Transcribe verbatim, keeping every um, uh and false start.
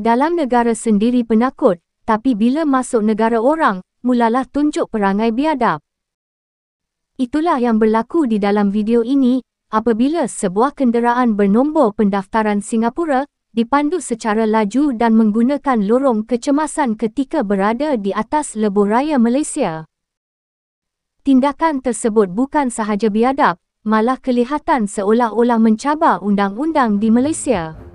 Dalam negara sendiri penakut, tapi bila masuk negara orang, mulalah tunjuk perangai biadab. Itulah yang berlaku di dalam video ini, apabila sebuah kenderaan bernombor pendaftaran Singapura dipandu secara laju dan menggunakan lorong kecemasan ketika berada di atas lebuh raya Malaysia. Tindakan tersebut bukan sahaja biadab, malah kelihatan seolah-olah mencabar undang-undang di Malaysia.